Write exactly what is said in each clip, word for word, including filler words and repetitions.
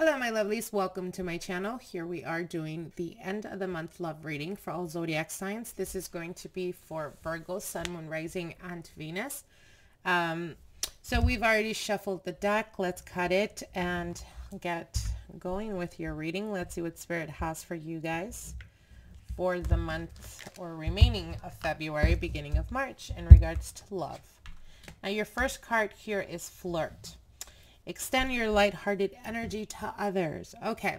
Hello my lovelies, welcome to my channel. Here we are doing the end of the month love reading for all zodiac signs. This is going to be for Virgo, Sun, Moon, Rising, and Venus. Um, so we've already shuffled the deck. Let's cut it and get going with your reading. Let's see what Spirit has for you guys for the month or remaining of February, beginning of March in regards to love. Now your first card here is Flirt. Extend your lighthearted energy to others. Okay,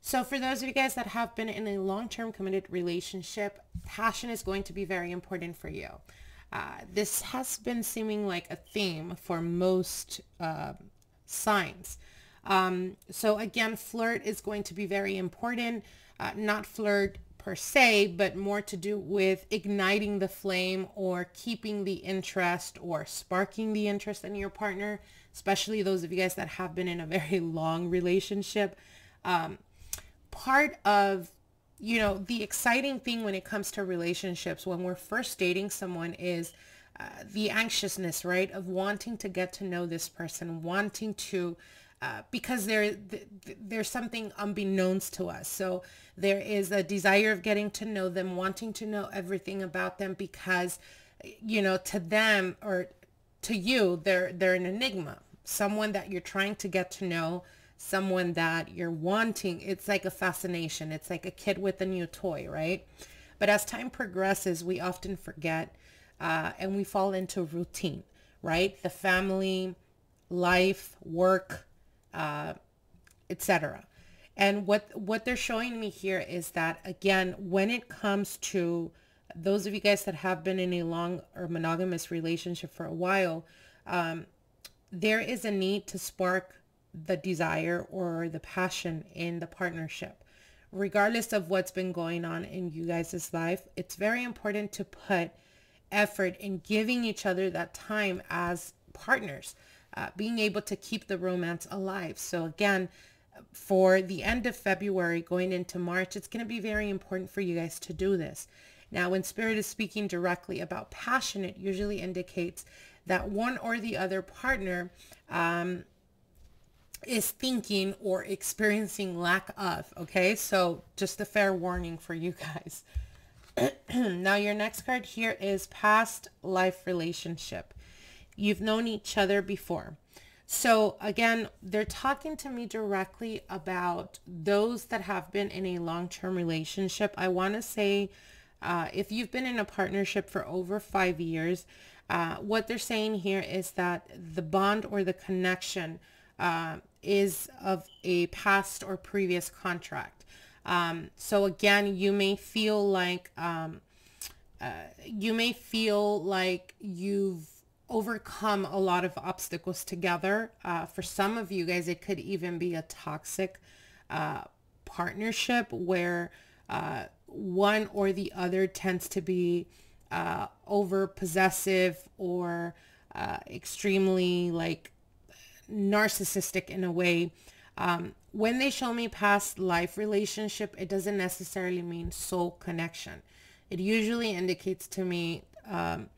so for those of you guys that have been in a long-term committed relationship, passion is going to be very important for you. Uh, this has been seeming like a theme for most uh, signs. Um, so again, flirt is going to be very important. Uh, not flirt per se, but more to do with igniting the flame or keeping the interest or sparking the interest in your partner, especially those of you guys that have been in a very long relationship. Um, part of, you know, the exciting thing when it comes to relationships, when we're first dating someone, is uh, the anxiousness, right? Of wanting to get to know this person, wanting to, uh, because there, th there's something unbeknownst to us. So there is a desire of getting to know them, wanting to know everything about them because, you know, to them or to you, they're, they're an enigma. Someone that you're trying to get to know, someone that you're wanting. It's like a fascination. It's like a kid with a new toy, right? But as time progresses, we often forget uh, and we fall into routine, right? The family, life, work, uh, et cetera. And what, what they're showing me here is that, again, when it comes to those of you guys that have been in a long or monogamous relationship for a while, um, there is a need to spark the desire or the passion in the partnership. Regardless of what's been going on in you guys' life, it's very important to put effort in giving each other that time as partners, uh, being able to keep the romance alive. So again, for the end of February going into March, it's going to be very important for you guys to do this. Now, when Spirit is speaking directly about passion, it usually indicates that one or the other partner um, is thinking or experiencing lack of, okay? So just a fair warning for you guys. Now, your next card here is Past Life Relationship. You've known each other before. So again, they're talking to me directly about those that have been in a long-term relationship. I want to say, Uh, if you've been in a partnership for over five years, uh, what they're saying here is that the bond or the connection uh, is of a past or previous contract. Um, so again, you may feel like um, uh, you may feel like you've overcome a lot of obstacles together. Uh, for some of you guys, it could even be a toxic uh, partnership where uh, one or the other tends to be uh, over possessive or uh, extremely like narcissistic in a way. Um, when they show me past life relationship, it doesn't necessarily mean soul connection. It usually indicates to me um,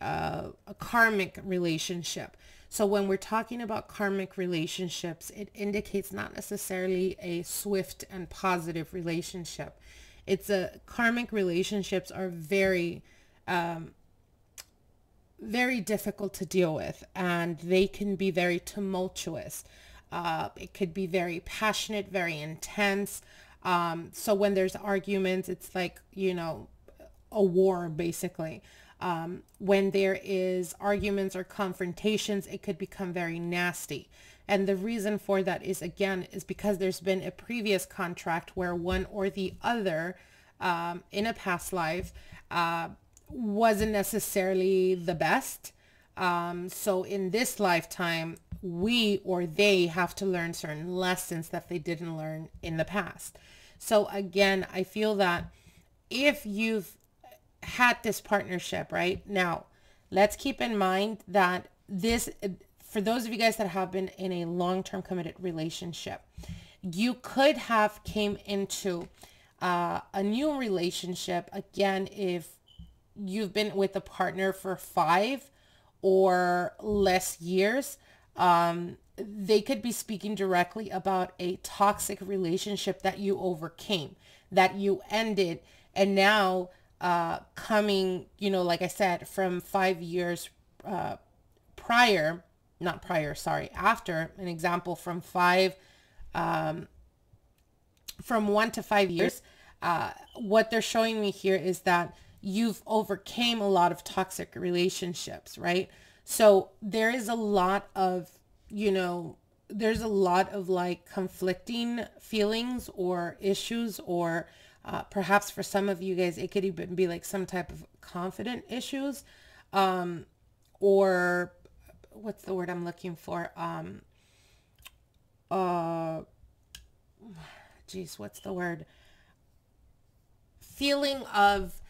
uh, a karmic relationship. So when we're talking about karmic relationships, it indicates not necessarily a swift and positive relationship. It's a karmic relationships are very, um, very difficult to deal with, and they can be very tumultuous. Uh, it could be very passionate, very intense. Um, so when there's arguments, it's like, you know, a war basically. Um, when there is arguments or confrontations, it could become very nasty. And the reason for that is, again, is because there's been a previous contract where one or the other um, in a past life uh, wasn't necessarily the best. Um, so in this lifetime, we or they have to learn certain lessons that they didn't learn in the past. So again, I feel that if you've had this partnership right now, let's keep in mind that this... For those of you guys that have been in a long-term committed relationship, you could have came into uh, a new relationship. Again, if you've been with a partner for five or less years, um, they could be speaking directly about a toxic relationship that you overcame, that you ended, and now uh, coming, you know, like I said, from five years uh, prior, not prior, sorry, after, an example from five, um, from one to five years, uh, what they're showing me here is that you've overcame a lot of toxic relationships, right? So there is a lot of, you know, there's a lot of like conflicting feelings or issues, or uh, perhaps for some of you guys, it could even be like some type of confident issues, um, or what's the word I'm looking for? Um, uh, geez, what's the word? Feeling of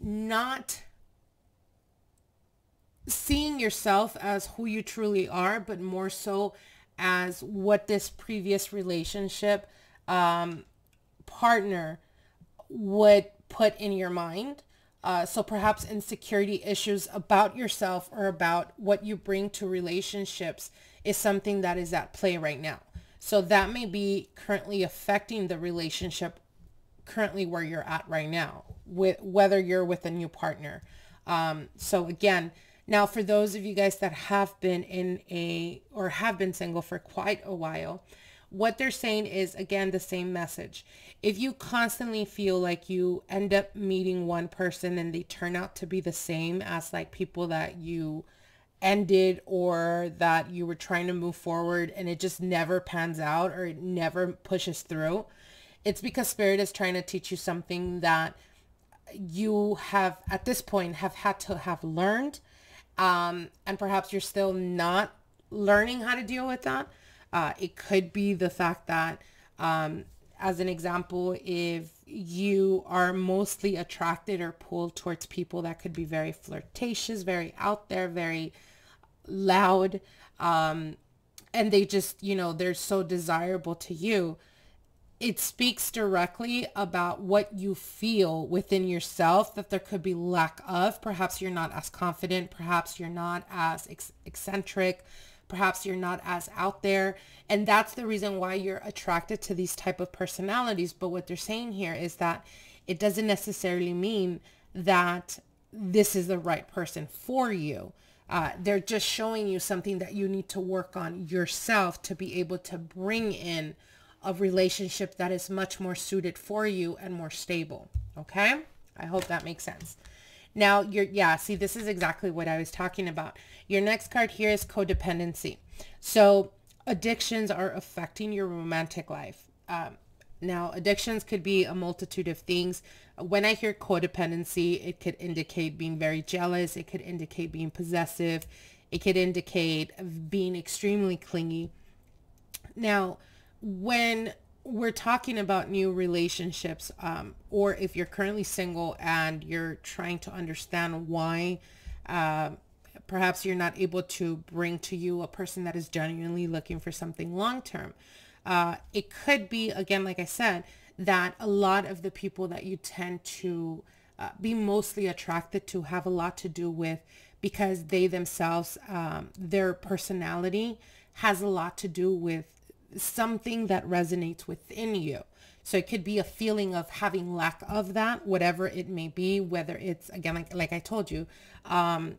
not seeing yourself as who you truly are, but more so as what this previous relationship um, partner would put in your mind. Uh, so perhaps insecurity issues about yourself or about what you bring to relationships is something that is at play right now. So that may be currently affecting the relationship currently where you're at right now, with whether you're with a new partner. Um, so again, now for those of you guys that have been in a, or have been single for quite a while, what they're saying is, again, the same message. If you constantly feel like you end up meeting one person and they turn out to be the same as like people that you ended or that you were trying to move forward, and it just never pans out or it never pushes through, it's because Spirit is trying to teach you something that you have at this point have had to have learned, um, and perhaps you're still not learning how to deal with that. Uh, it could be the fact that, um, as an example, if you are mostly attracted or pulled towards people that could be very flirtatious, very out there, very loud, um, and they just, you know, they're so desirable to you, it speaks directly about what you feel within yourself that there could be lack of. Perhaps you're not as confident, perhaps you're not as ex eccentric, perhaps you're not as out there. And that's the reason why you're attracted to these type of personalities. But what they're saying here is that it doesn't necessarily mean that this is the right person for you. Uh, they're just showing you something that you need to work on yourself to be able to bring in a relationship that is much more suited for you and more stable. Okay. I hope that makes sense. Now you're, yeah, see, this is exactly what I was talking about. Your next card here is codependency. So addictions are affecting your romantic life. Um, now addictions could be a multitude of things. When I hear codependency, it could indicate being very jealous. It could indicate being possessive. It could indicate being extremely clingy. Now, when we're talking about new relationships, um, or if you're currently single and you're trying to understand why, uh, perhaps you're not able to bring to you a person that is genuinely looking for something long-term. Uh, it could be, again, like I said, that a lot of the people that you tend to uh, be mostly attracted to have a lot to do with, because they themselves, um, their personality has a lot to do with something that resonates within you. So it could be a feeling of having lack of that, whatever it may be, whether it's, again, like, like I told you, um,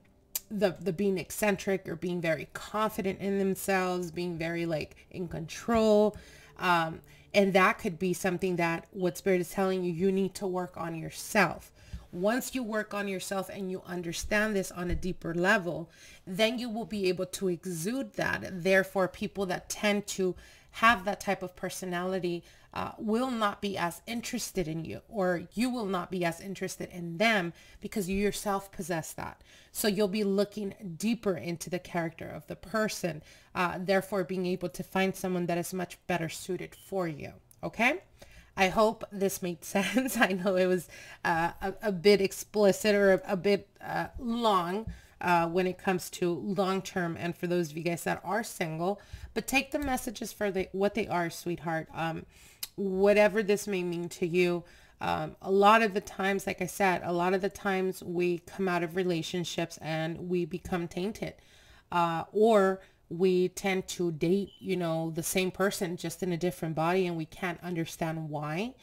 the, the being eccentric or being very confident in themselves, being very like in control. Um, and that could be something that what Spirit is telling you, you need to work on yourself. Once you work on yourself and you understand this on a deeper level, then you will be able to exude that. Therefore, people that tend to have that type of personality uh, will not be as interested in you, or you will not be as interested in them, because you yourself possess that. So you'll be looking deeper into the character of the person, uh, therefore being able to find someone that is much better suited for you. Okay? I hope this made sense. I know it was uh, a, a bit explicit or a, a bit uh, long uh, when it comes to long-term, and for those of you guys that are single, but take the messages for the, what they are, sweetheart. Um, whatever this may mean to you, um, a lot of the times, like I said, a lot of the times we come out of relationships and we become tainted, uh, or we tend to date, you know, the same person just in a different body, and we can't understand why.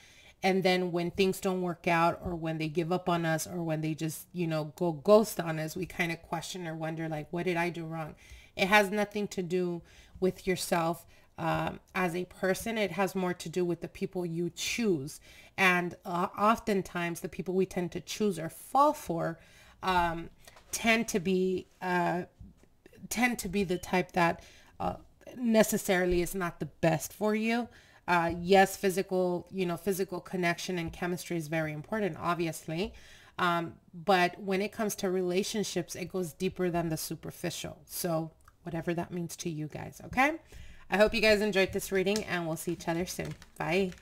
And then when things don't work out, or when they give up on us, or when they just, you know, go ghost on us, we kind of question or wonder, like, what did I do wrong? It has nothing to do with yourself um, as a person. It has more to do with the people you choose. And uh, oftentimes the people we tend to choose or fall for um, tend to be uh, tend to be the type that uh, necessarily is not the best for you. Uh, yes, physical, you know, physical connection and chemistry is very important, obviously. Um, but when it comes to relationships, it goes deeper than the superficial. So whatever that means to you guys. Okay. I hope you guys enjoyed this reading, and we'll see each other soon. Bye.